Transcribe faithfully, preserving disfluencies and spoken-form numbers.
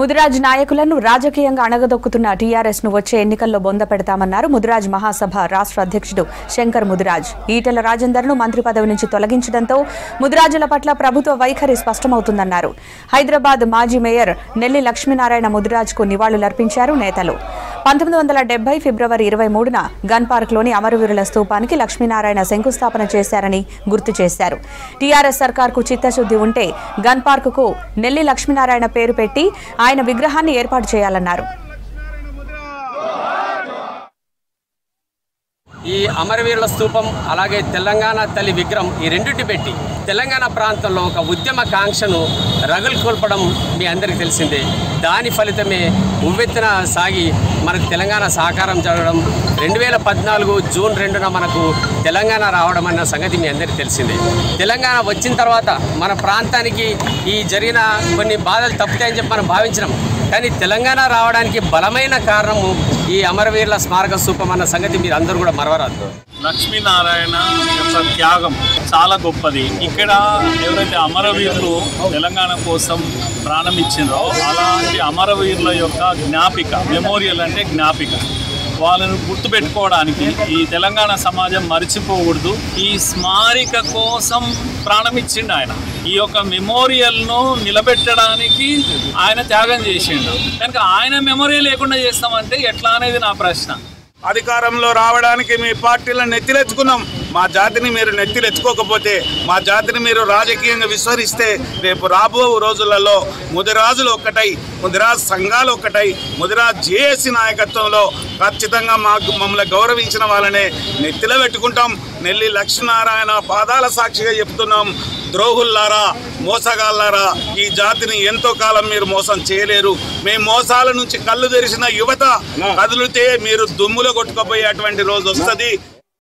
ముదిరాజ్ నాయకులను రాజకీయంగా అణగదొక్కుతున్న టీఆర్ఎస్ ను వచ్చే ఎన్నికల్లో బొంద పెడతామన్నారు ముదిరాజ్ మహాసభ రాష్ట్ర అధ్యక్షుడు శంకర్ ముదిరాజ్. ఈటెల రాజేందర్ను మంత్రి పదవి నుంచి తొలగించడంతో ముదిరాజుల పట్ల ప్రభుత్వ వైఖరి స్పష్టమవుతుందన్నారు. హైదరాబాద్ మాజీ మేయర్ నెల్లి లక్ష్మీనారాయణ ముదిరాజ్కు నివాళులర్పించారు నేతలు. పంతొమ్మిది వందల డెబ్బై ఫిబ్రవరి ఇరవై మూడున గన్ పార్క్లోని అమరవీరుల స్తూపానికి లక్ష్మీనారాయణ శంకుస్థాపన చేశారని గుర్తు చేశారు. టీఆర్ఎస్ సర్కార్కు చిత్తశుద్ధి ఉంటే గన్ పార్కుకు నెల్లి లక్ష్మీనారాయణ పేరు పెట్టి ఆయన విగ్రహాన్ని ఏర్పాటు చేయాలన్నారు. ఈ అమరవీరుల స్తూపం అలాగే తెలంగాణ తల్లి విగ్రహం ఈ రెండింటి పెట్టి తెలంగాణ ప్రాంతంలో ఒక ఉద్యమ కాంక్షను రగులుకొల్పడం మీ అందరికీ తెలిసిందే. దాని ఫలితమే ఉవ్వెత్తున సాగి మనకు తెలంగాణ సాకారం జరగడం, రెండు వేల పద్నాలుగు జూన్ రెండున మనకు తెలంగాణ రావడం అన్న సంగతి మీ అందరికీ తెలిసిందే. తెలంగాణ వచ్చిన తర్వాత మన ప్రాంతానికి ఈ జరిగిన కొన్ని బాధలు తప్పుతాయని చెప్పి మనం భావించినాం. కానీ తెలంగాణ రావడానికి బలమైన కారణము ఈ అమరవీరుల స్మారక స్థూపం అన్న సంగతి మీరు అందరూ కూడా మరవరాదు. లక్ష్మీనారాయణ యొక్క త్యాగం చాలా గొప్పది. ఇక్కడ ఎవరైతే అమరవీరులు తెలంగాణ కోసం ప్రాణం ఇచ్చిందో అలాంటి అమరవీరుల యొక్క జ్ఞాపిక, మెమోరియల్ అంటే జ్ఞాపిక, వాళ్ళను గుర్తుపెట్టుకోవడానికి ఈ తెలంగాణ సమాజం మరిచిపోకూడదు. ఈ స్మారిక కోసం ప్రాణం ఇచ్చిండు ఆయన. ఈ యొక్క మెమోరియల్ను నిలబెట్టడానికి ఆయన త్యాగం చేసిండు. కనుక ఆయన మెమోరియల్ లేకుండా చేస్తామంటే ఎట్లా అనేది నా ప్రశ్న. అధికారంలో రావడానికి మీ పార్టీలను నెత్తిలెచ్చుకున్నాం. మా జాతిని మీరు నెత్తిలెచ్చుకోకపోతే, మా జాతిని మీరు రాజకీయంగా విస్మరిస్తే రేపు రాబో రోజులలో ముదిరాజులు ఒక్కటై, ముదిరాజ్ సంఘాలు ఒక్కటై, ముదిరాజ్ జేఏసీ నాయకత్వంలో ఖచ్చితంగా మాకు మమ్మల్ని గౌరవించిన వాళ్ళనే నెత్తిలో పెట్టుకుంటాం. నెల్లి లక్ష్మీనారాయణ పాదాల సాక్షిగా చెప్తున్నాం, ద్రోహుల్లారా, మోసగాళ్ళారా, ఈ జాతిని ఎంతో కాలం మీరు మోసం చేయలేరు. మీ మోసాల నుంచి కళ్ళు తెరిచిన యువత కదిలితే మీరు దుమ్ములో కొట్టుకుపోయేటువంటి రోజు వస్తుంది.